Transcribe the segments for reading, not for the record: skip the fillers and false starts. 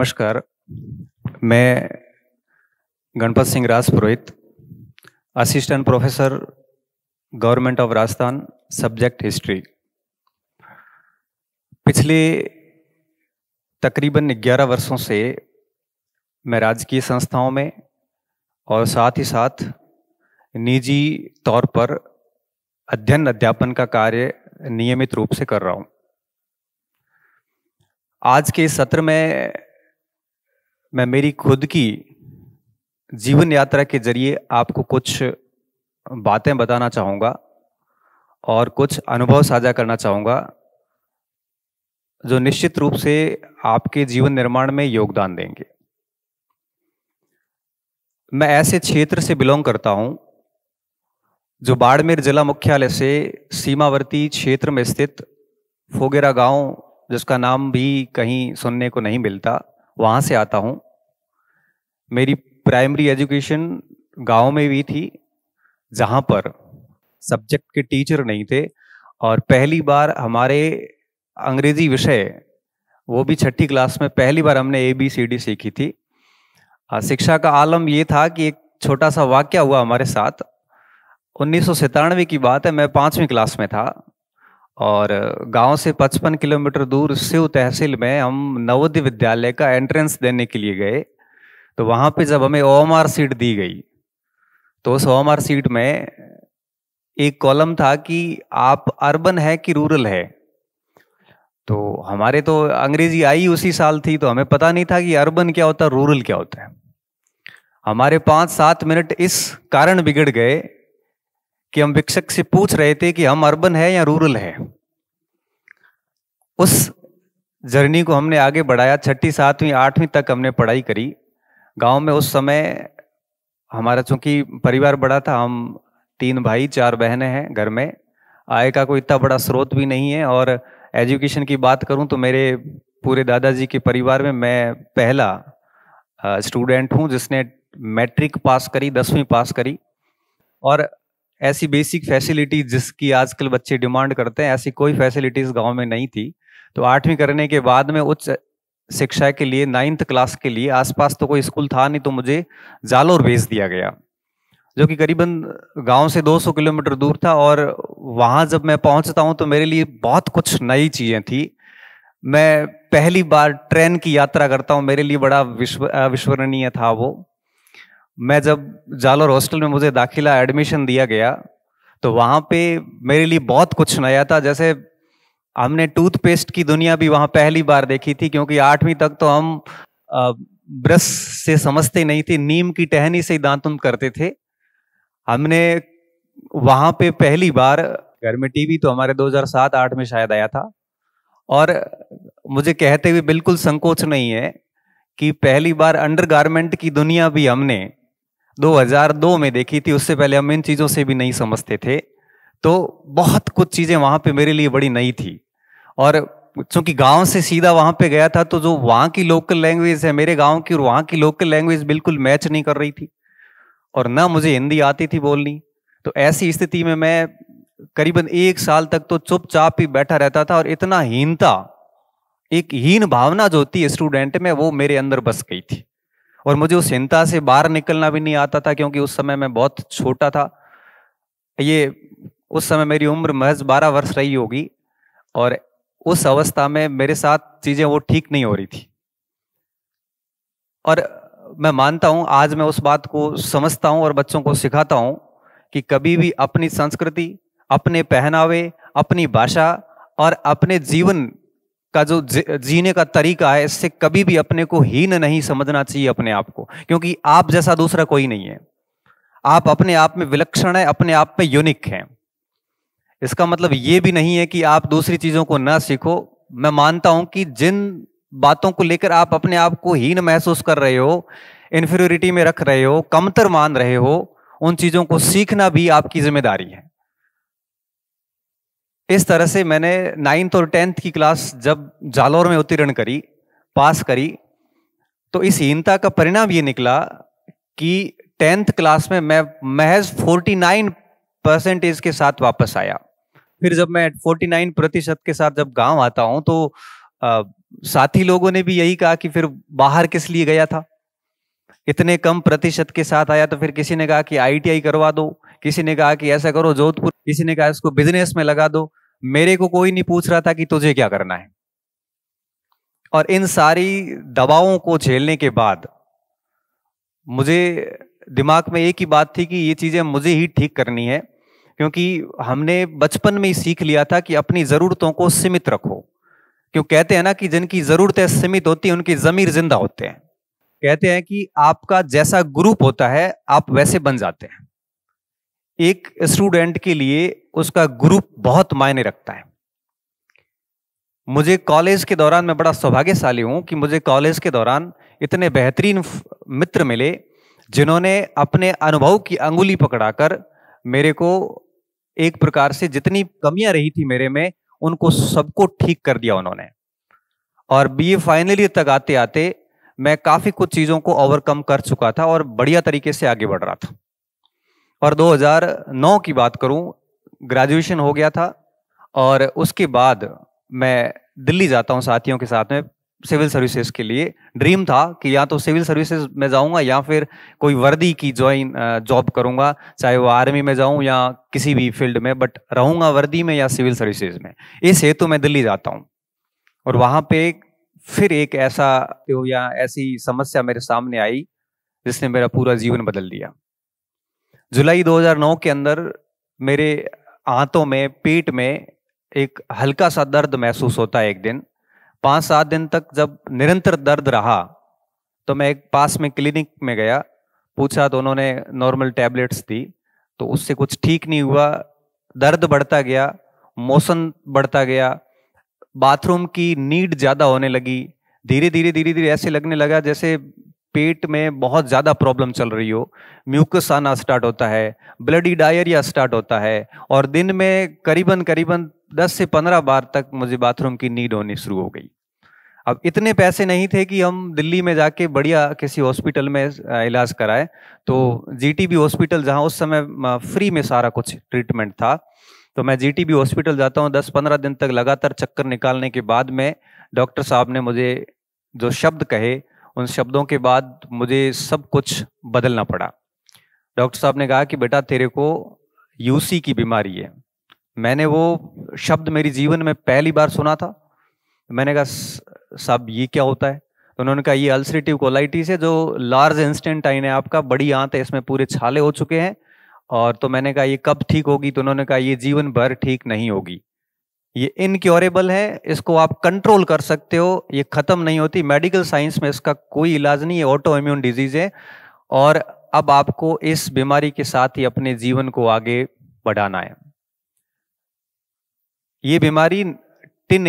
नमस्कार, मैं Ganpat Singh Rajpurohit, assistant professor government of Rajasthan, subject history. पिछले तकरीबन 11 वर्षों से मैं राजकीय संस्थाओं में और साथ ही साथ निजी तौर पर अध्ययन अध्यापन का कार्य नियमित रूप से कर रहा हूँ। आज के इस सत्र में मैं मेरी खुद की जीवन यात्रा के जरिए आपको कुछ बातें बताना चाहूँगा और कुछ अनुभव साझा करना चाहूँगा जो निश्चित रूप से आपके जीवन निर्माण में योगदान देंगे। मैं ऐसे क्षेत्र से बिलोंग करता हूँ जो बाड़मेर जिला मुख्यालय से सीमावर्ती क्षेत्र में स्थित फोगेरा गांव, जिसका नाम भी कहीं सुनने को नहीं मिलता, वहाँ से आता हूँ। मेरी प्राइमरी एजुकेशन गांव में भी थी, जहाँ पर सब्जेक्ट के टीचर नहीं थे और पहली बार हमारे अंग्रेजी विषय, वो भी छठी क्लास में, पहली बार हमने ABCD सीखी थी। शिक्षा का आलम ये था कि एक छोटा सा वाक्य हुआ हमारे साथ। 1997 की बात है, मैं 5वीं क्लास में था और गांव से 55 किलोमीटर दूर शिव तहसील में हम नवोदय विद्यालय का एंट्रेंस देने के लिए गए। तो वहाँ पे जब हमें OMR सीट दी गई तो उस OMR सीट में एक कॉलम था कि आप अर्बन है कि रूरल है। तो हमारे तो अंग्रेजी आई उसी साल थी, तो हमें पता नहीं था कि अर्बन क्या होता है, रूरल क्या होता है। हमारे 5-7 मिनट इस कारण बिगड़ गए कि हम शिक्षक से पूछ रहे थे कि हम अर्बन है या रूरल है। उस जर्नी को हमने आगे बढ़ाया, 6ठी 7वीं 8वीं तक हमने पढ़ाई करी। गांव में उस समय हमारा चूंकि परिवार बड़ा था, हम 3 भाई 4 बहनें हैं, घर में आय का कोई इतना बड़ा स्रोत भी नहीं है। और एजुकेशन की बात करूं तो मेरे पूरे दादाजी के परिवार में मैं पहला स्टूडेंट हूं जिसने मैट्रिक पास करी, 10वीं पास करी। और ऐसी बेसिक फैसिलिटी जिसकी आजकल बच्चे डिमांड करते हैं, ऐसी कोई फैसिलिटीज गांव में नहीं थी। तो 8वीं करने के बाद में उच्च शिक्षा के लिए 9th क्लास के लिए आसपास तो कोई स्कूल था नहीं, तो मुझे जालौर भेज दिया गया, जो कि करीबन गांव से 200 किलोमीटर दूर था। और वहां जब मैं पहुंचता हूं तो मेरे लिए बहुत कुछ नई चीज़ें थी। मैं पहली बार ट्रेन की यात्रा करता हूं, मेरे लिए बड़ा अविस्मरणीय था वो। मैं जब जालौर हॉस्टल में मुझे दाखिला एडमिशन दिया गया तो वहाँ पे मेरे लिए बहुत कुछ नया था। जैसे हमने टूथपेस्ट की दुनिया भी वहाँ पहली बार देखी थी, क्योंकि 8वीं तक तो हम ब्रश से समझते नहीं थे, नीम की टहनी से ही दांतुन करते थे। हमने वहाँ पे पहली बार घर में टीवी तो हमारे 2007-08 में शायद आया था। और मुझे कहते हुए बिल्कुल संकोच नहीं है कि पहली बार अंडरगारमेंट की दुनिया भी हमने 2002 में देखी थी। उससे पहले हम इन चीज़ों से भी नहीं समझते थे। तो बहुत कुछ चीज़ें वहाँ पे मेरे लिए बड़ी नई थी। और चूंकि गांव से सीधा वहाँ पे गया था, तो जो वहाँ की लोकल लैंग्वेज है मेरे गांव की और वहाँ की लोकल लैंग्वेज बिल्कुल मैच नहीं कर रही थी। और ना मुझे हिंदी आती थी बोलनी। तो ऐसी स्थिति में मैं करीबन 1 साल तक तो चुपचाप ही बैठा रहता था। और इतना हीनता, एक हीन भावना जो होती है स्टूडेंट में, वो मेरे अंदर बस गई थी। और मुझे उस चिंता से बाहर निकलना भी नहीं आता था, क्योंकि उस समय मैं बहुत छोटा था। ये उस समय मेरी उम्र महज 12 वर्ष रही होगी। और उस अवस्था में मेरे साथ चीज़ें वो ठीक नहीं हो रही थी। और मैं मानता हूँ, आज मैं उस बात को समझता हूँ और बच्चों को सिखाता हूँ कि कभी भी अपनी संस्कृति, अपने पहनावे, अपनी भाषा और अपने जीवन का जो जीने का तरीका है, इससे कभी भी अपने को हीन नहीं समझना चाहिए अपने आप को, क्योंकि आप जैसा दूसरा कोई नहीं है। आप अपने आप में विलक्षण है, अपने आप में यूनिक हैं। इसका मतलब ये भी नहीं है कि आप दूसरी चीज़ों को ना सीखो। मैं मानता हूं कि जिन बातों को लेकर आप अपने आप को हीन महसूस कर रहे हो, इन्फीरियोरिटी में रख रहे हो, कमतर मान रहे हो, उन चीज़ों को सीखना भी आपकी जिम्मेदारी है। इस तरह से मैंने 9th और 10th की क्लास जब जालौर में उत्तीर्ण करी, पास करी, तो इस हीनता का परिणाम ये निकला कि 10th क्लास में मैं महज 49% के साथ वापस आया। फिर जब मैं 49% के साथ जब गांव आता हूं तो साथी लोगों ने भी यही कहा कि फिर बाहर किस लिए गया था, इतने कम प्रतिशत के साथ आया। तो फिर किसी ने कहा कि ITI करवा दो, किसी ने कहा कि ऐसा करो जोधपुर, किसी ने कहा इसको बिजनेस में लगा दो। मेरे को कोई नहीं पूछ रहा था कि तुझे क्या करना है। और इन सारी दबावों को झेलने के बाद मुझे दिमाग में एक ही बात थी कि ये चीज़ें मुझे ही ठीक करनी है, क्योंकि हमने बचपन में ही सीख लिया था कि अपनी ज़रूरतों को सीमित रखो। क्यों कहते हैं ना कि जिनकी ज़रूरतें सीमित होती हैं उनकी ज़मीर जिंदा होते हैं। कहते हैं कि आपका जैसा ग्रुप होता है आप वैसे बन जाते हैं। एक स्टूडेंट के लिए उसका ग्रुप बहुत मायने रखता है। मुझे कॉलेज के दौरान, मैं बड़ा सौभाग्यशाली हूं कि मुझे कॉलेज के दौरान इतने बेहतरीन मित्र मिले जिन्होंने अपने अनुभव की अंगुली पकड़ाकर मेरे को एक प्रकार से जितनी कमियां रही थी मेरे में उनको सबको ठीक कर दिया उन्होंने। और BA फाइनल ईयर तक आते आते मैं काफ़ी कुछ चीज़ों को ओवरकम कर चुका था और बढ़िया तरीके से आगे बढ़ रहा था। और 2009 की बात करूं, ग्रेजुएशन हो गया था और उसके बाद मैं दिल्ली जाता हूं साथियों के साथ में सिविल सर्विसेज के लिए। ड्रीम था कि या तो सिविल सर्विसेज में जाऊंगा या फिर कोई वर्दी की जॉब करूंगा, चाहे वो आर्मी में जाऊं या किसी भी फील्ड में, बट रहूंगा वर्दी में या सिविल सर्विसेज में। इस हेतु मैं दिल्ली जाता हूं और वहां पे फिर एक ऐसा या ऐसी समस्या मेरे सामने आई जिसने मेरा पूरा जीवन बदल दिया। जुलाई 2009 के अंदर मेरे आंतों में, पेट में एक हल्का सा दर्द महसूस होता है। एक दिन 5-7 दिन तक जब निरंतर दर्द रहा तो मैं एक पास में क्लिनिक में गया, पूछा तो उन्होंने नॉर्मल टैबलेट्स दी, तो उससे कुछ ठीक नहीं हुआ। दर्द बढ़ता गया, मोशन बढ़ता गया, बाथरूम की नीड ज़्यादा होने लगी। धीरे धीरे ऐसे लगने लगा जैसे पेट में बहुत ज़्यादा प्रॉब्लम चल रही हो। म्यूकस आना स्टार्ट होता है, ब्लडी डायरिया स्टार्ट होता है और दिन में करीबन 10 से 15 बार तक मुझे बाथरूम की नीड होनी शुरू हो गई। अब इतने पैसे नहीं थे कि हम दिल्ली में जाके बढ़िया किसी हॉस्पिटल में इलाज कराए, तो GTB हॉस्पिटल जहाँ उस समय फ्री में सारा कुछ ट्रीटमेंट था, तो मैं GTB हॉस्पिटल जाता हूँ। 10-15 दिन तक लगातार चक्कर निकालने के बाद में डॉक्टर साहब ने मुझे जो शब्द कहे, उन शब्दों के बाद मुझे सब कुछ बदलना पड़ा। डॉक्टर साहब ने कहा कि बेटा तेरे को UC की बीमारी है। मैंने वो शब्द मेरी जीवन में पहली बार सुना था। मैंने कहा साहब ये क्या होता है? तो उन्होंने कहा ये अल्सरेटिव कोलाइटिस है, जो लार्ज इंस्टेंटाइन है, आपका बड़ी आंत है, इसमें पूरे छाले हो चुके हैं। और तो मैंने कहा ये कब ठीक होगी? तो उन्होंने कहा ये जीवन भर ठीक नहीं होगी, ये इनक्योरेबल है, इसको आप कंट्रोल कर सकते हो, ये ख़त्म नहीं होती, मेडिकल साइंस में इसका कोई इलाज नहीं है, ऑटो इम्यून डिजीज़ है और अब आपको इस बीमारी के साथ ही अपने जीवन को आगे बढ़ाना है। ये बीमारी टीन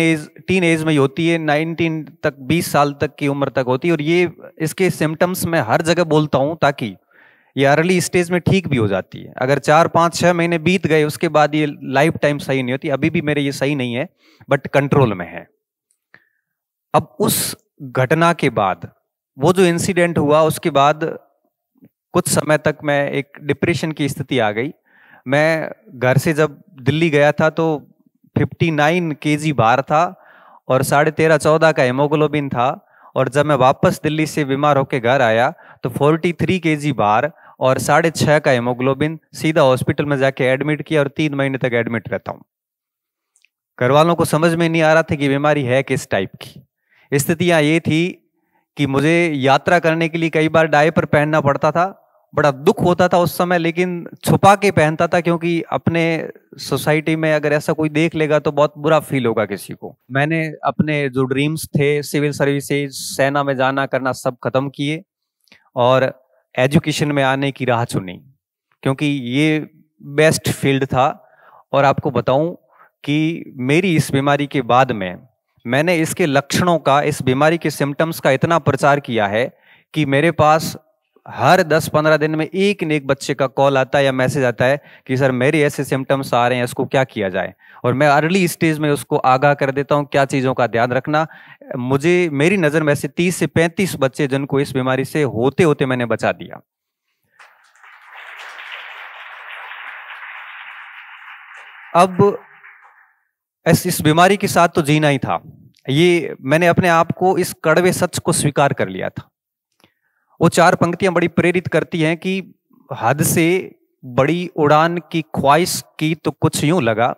एज में ही होती है, 19 तक 20 साल तक की उम्र तक होती है। और ये इसके सिम्टम्स मैं हर जगह बोलता हूँ ताकि ये अर्ली स्टेज में ठीक भी हो जाती है। अगर 4-5-6 महीने बीत गए उसके बाद ये लाइफ टाइम सही नहीं होती। अभी भी मेरे ये सही नहीं है बट कंट्रोल में है। अब उस घटना के बाद, वो जो इंसिडेंट हुआ उसके बाद कुछ समय तक मैं एक डिप्रेशन की स्थिति आ गई। मैं घर से जब दिल्ली गया था तो 59 kg भार था और 13.5-14 का हीमोग्लोबिन था। और जब मैं वापस दिल्ली से बीमार होकर घर आया तो 43 kg भार और 6.5 का हीमोग्लोबिन, सीधा हॉस्पिटल में जाके एडमिट किया और 3 महीने तक एडमिट रहता हूँ। घर वालों को समझ में नहीं आ रहा था कि बीमारी है किस टाइप की। स्थितियाँ ये थी कि मुझे यात्रा करने के लिए कई बार डायपर पहनना पड़ता था, बड़ा दुख होता था उस समय, लेकिन छुपा के पहनता था क्योंकि अपने सोसाइटी में अगर ऐसा कोई देख लेगा तो बहुत बुरा फील होगा किसी को। मैंने अपने जो ड्रीम्स थे, सिविल सर्विसेज, सेना में जाना करना, सब खत्म किए और एजुकेशन में आने की राह चुनी क्योंकि ये बेस्ट फील्ड था। और आपको बताऊं कि मेरी इस बीमारी के बाद में मैंने इसके लक्षणों का, इस बीमारी के सिम्टम्स का इतना प्रचार किया है कि मेरे पास हर 10-15 दिन में एक न एक बच्चे का कॉल आता है या मैसेज आता है कि सर मेरे ऐसे सिम्टम्स आ रहे हैं, इसको क्या किया जाए। और मैं अर्ली स्टेज में उसको आगाह कर देता हूं क्या चीज़ों का ध्यान रखना। मुझे, मेरी नज़र में ऐसे 30 से 35 बच्चे जिनको इस बीमारी से होते होते मैंने बचा दिया। अब इस बीमारी के साथ तो जीना ही था, ये मैंने अपने आप को इस कड़वे सच को स्वीकार कर लिया था। वो चार पंक्तियां बड़ी प्रेरित करती हैं कि हद से बड़ी उड़ान की ख्वाहिश की तो कुछ यूं लगा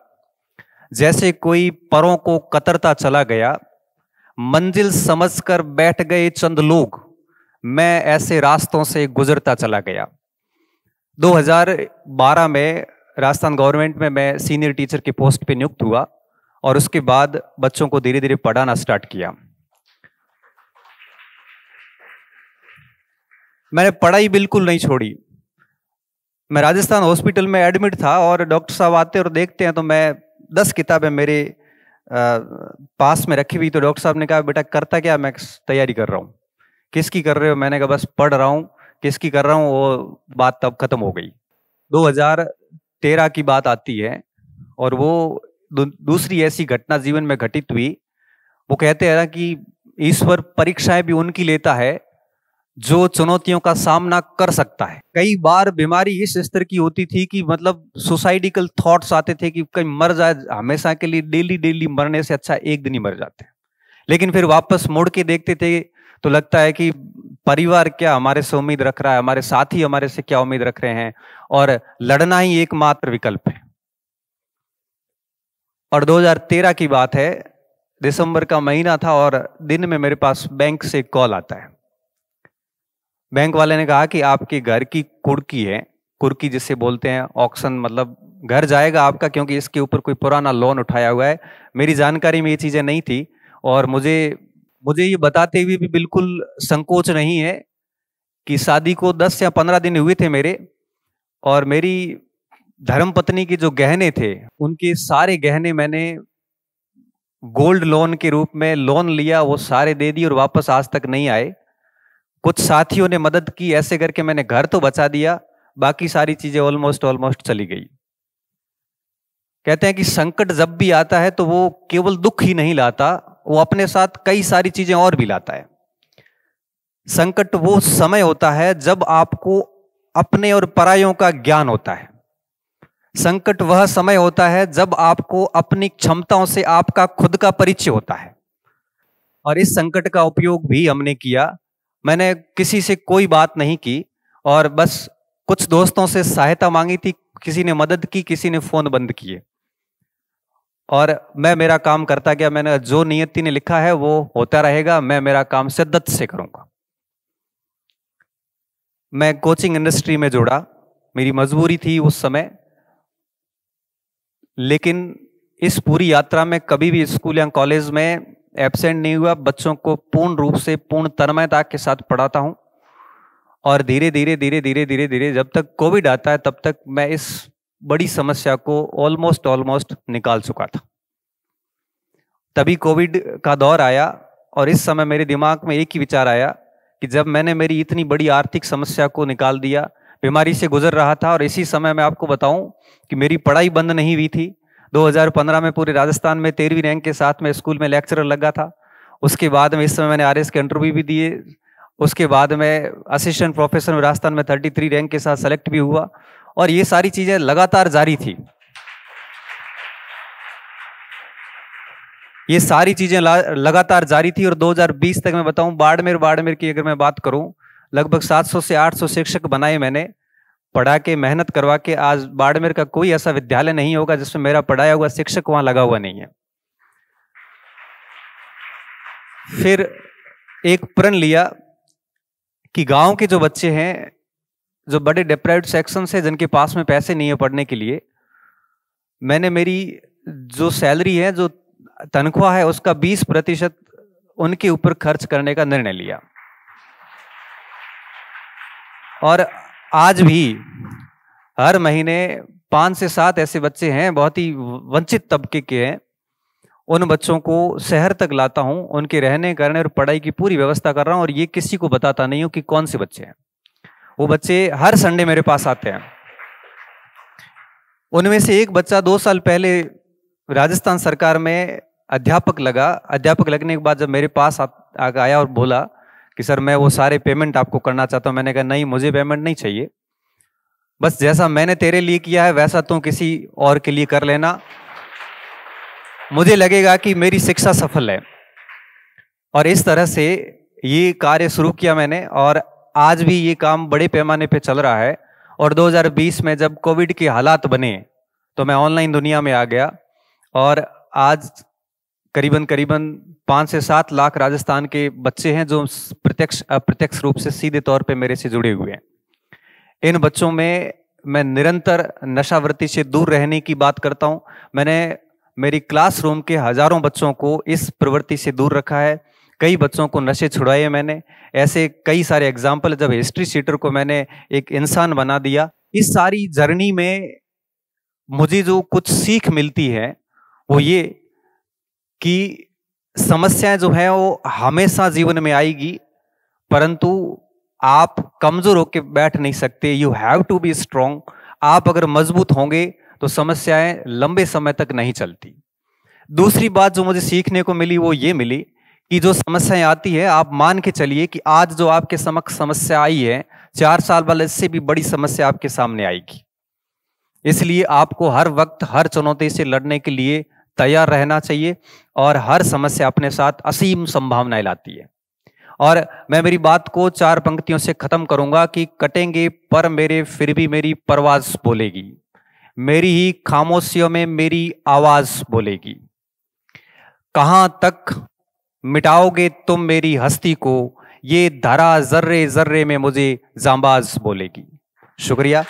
जैसे कोई परों को कतरता चला गया, मंजिल समझकर बैठ गए चंद लोग, मैं ऐसे रास्तों से गुजरता चला गया। 2012 में राजस्थान गवर्नमेंट में मैं सीनियर टीचर के पोस्ट पे नियुक्त हुआ और उसके बाद बच्चों को धीरे धीरे पढ़ाना स्टार्ट किया। मैंने पढ़ाई बिल्कुल नहीं छोड़ी। मैं राजस्थान हॉस्पिटल में एडमिट था और डॉक्टर साहब आते और देखते हैं तो मैं 10 किताबें मेरे पास में रखी हुई। तो डॉक्टर साहब ने कहा, बेटा करता क्या? मैं तैयारी कर रहा हूँ। किसकी कर रहे हो? मैंने कहा बस पढ़ रहा हूँ। किसकी कर रहा हूँ, वो बात तब खत्म हो गई। 2013 की बात आती है और वो दूसरी ऐसी घटना जीवन में घटित हुई। वो कहते हैं ना कि ईश्वर परीक्षाएं भी उनकी लेता है जो चुनौतियों का सामना कर सकता है। कई बार बीमारी इस स्तर की होती थी कि मतलब सुसाइडिकल थॉट्स आते थे कि कहीं मर जाए हमेशा के लिए, डेली मरने से अच्छा एक दिन ही मर जाते। लेकिन फिर वापस मोड़ के देखते थे तो लगता है कि परिवार क्या हमारे से उम्मीद रख रहा है, हमारे साथी हमारे से क्या उम्मीद रख रहे हैं, और लड़ना ही एकमात्र विकल्प है। और 2013 की बात है, दिसंबर का महीना था और दिन में मेरे पास बैंक से कॉल आता है। बैंक वाले ने कहा कि आपके घर की कुर्की है, कुर्की जिसे बोलते हैं, ऑक्शन मतलब घर जाएगा आपका, क्योंकि इसके ऊपर कोई पुराना लोन उठाया हुआ है। मेरी जानकारी में ये चीज़ें नहीं थी और मुझे ये बताते हुए भी बिल्कुल संकोच नहीं है कि शादी को 10 या 15 दिन हुए थे मेरे, और मेरी धर्मपत्नी के जो गहने थे उनके सारे गहने मैंने गोल्ड लोन के रूप में लोन लिया, वो सारे दे दिए और वापस आज तक नहीं आए। कुछ साथियों ने मदद की, ऐसे करके मैंने घर तो बचा दिया, बाकी सारी चीजें ऑलमोस्ट चली गई। कहते हैं कि संकट जब भी आता है तो वो केवल दुख ही नहीं लाता, वो अपने साथ कई सारी चीजें और भी लाता है। संकट वो समय होता है जब आपको अपने और परायों का ज्ञान होता है। संकट वह समय होता है जब आपको अपनी क्षमताओं से आपका खुद का परिचय होता है। और इस संकट का उपयोग भी हमने किया। मैंने किसी से कोई बात नहीं की और बस कुछ दोस्तों से सहायता मांगी थी, किसी ने मदद की, किसी ने फोन बंद किए और मैं मेरा काम करता गया। मैंने जो नियति ने लिखा है वो होता रहेगा, मैं मेरा काम शिद्दत से करूंगा। मैं कोचिंग इंडस्ट्री में जुड़ा, मेरी मजबूरी थी उस समय, लेकिन इस पूरी यात्रा में कभी भी स्कूल या कॉलेज में एब्सेंट नहीं हुआ। बच्चों को पूर्ण रूप से, पूर्ण तन्मयता के साथ पढ़ाता हूं और धीरे धीरे जब तक कोविड आता है तब तक मैं इस बड़ी समस्या को ऑलमोस्ट निकाल चुका था। तभी कोविड का दौर आया और इस समय मेरे दिमाग में एक ही विचार आया कि जब मैंने मेरी इतनी बड़ी आर्थिक समस्या को निकाल दिया, बीमारी से गुजर रहा था और इसी समय मैं आपको बताऊं कि मेरी पढ़ाई बंद नहीं हुई थी। 2015 में पूरे राजस्थान में 13वीं रैंक के साथ में स्कूल में लेक्चरर लगा था। उसके बाद में इस समय मैंने RS के इंटरव्यू भी दिए। उसके बाद में असिस्टेंट प्रोफेसर राजस्थान में 33 रैंक के साथ सेलेक्ट भी हुआ और ये सारी चीजें लगातार जारी थी। ये सारी चीजें लगातार जारी थी और 2020 तक मैं बताऊं, बाड़मेर की अगर मैं बात करूं, लगभग 700 से 800 शिक्षक बनाए मैंने पढ़ा के, मेहनत करवा के। आज बाड़मेर का कोई ऐसा विद्यालय नहीं होगा जिसमें मेरा पढ़ाया हुआ शिक्षक वहां लगा हुआ नहीं है। फिर एक प्रण लिया कि गांव के जो बच्चे हैं, जो बड़े डिप्राइव्ड सेक्शन से, जिनके पास में पैसे नहीं है पढ़ने के लिए, मैंने मेरी जो सैलरी है, जो तनख्वाह है, उसका 20% उनके ऊपर खर्च करने का निर्णय लिया। और आज भी हर महीने 5 से 7 ऐसे बच्चे हैं, बहुत ही वंचित तबके के हैं, उन बच्चों को शहर तक लाता हूं, उनके रहने करने और पढ़ाई की पूरी व्यवस्था कर रहा हूं और ये किसी को बताता नहीं हूं कि कौन से बच्चे हैं। वो बच्चे हर संडे मेरे पास आते हैं। उनमें से एक बच्चा 2 साल पहले राजस्थान सरकार में अध्यापक लगा। अध्यापक लगने के बाद जब मेरे पास आया और बोला कि सर मैं वो सारे पेमेंट आपको करना चाहता हूँ, मैंने कहा नहीं, मुझे पेमेंट नहीं चाहिए, बस जैसा मैंने तेरे लिए किया है वैसा तुम किसी और के लिए कर लेना, मुझे लगेगा कि मेरी शिक्षा सफल है। और इस तरह से ये कार्य शुरू किया मैंने और आज भी ये काम बड़े पैमाने पे चल रहा है। और 2020 में जब कोविड के हालात बने तो मैं ऑनलाइन दुनिया में आ गया और आज करीबन 5 से 7 लाख राजस्थान के बच्चे हैं जो प्रत्यक्ष अप्रत्यक्ष रूप से सीधे तौर पे मेरे से जुड़े हुए हैं। इन बच्चों में मैं निरंतर नशावृत्ति से दूर रहने की बात करता हूं। मैंने मेरी क्लासरूम के हजारों बच्चों को इस प्रवृत्ति से दूर रखा है, कई बच्चों को नशे छुड़ाए मैंने, ऐसे कई सारे एग्जाम्पल। जब हिस्ट्री सीटर को मैंने एक इंसान बना दिया, इस सारी जर्नी में मुझे जो कुछ सीख मिलती है वो ये कि समस्याएं जो हैं वो हमेशा जीवन में आएगी, परंतु आप कमजोर होकर बैठ नहीं सकते। You have to be strong. आप अगर मजबूत होंगे तो समस्याएं लंबे समय तक नहीं चलती। दूसरी बात जो मुझे सीखने को मिली वो ये मिली कि जो समस्याएं आती है, आप मान के चलिए कि आज जो आपके समक्ष समस्या आई है 4 साल बाद इससे भी बड़ी समस्या आपके सामने आएगी। इसलिए आपको हर वक्त हर चुनौती से लड़ने के लिए तैयार रहना चाहिए और हर समस्या अपने साथ असीम संभावनाएं लाती है। और मैं मेरी बात को 4 पंक्तियों से खत्म करूंगा कि कटेंगे पर मेरे फिर भी मेरी परवाज बोलेगी, मेरी ही खामोशियों में मेरी आवाज बोलेगी, कहां तक मिटाओगे तुम मेरी हस्ती को, ये धरा जर्रे जर्रे में मुझे जांबाज बोलेगी। शुक्रिया।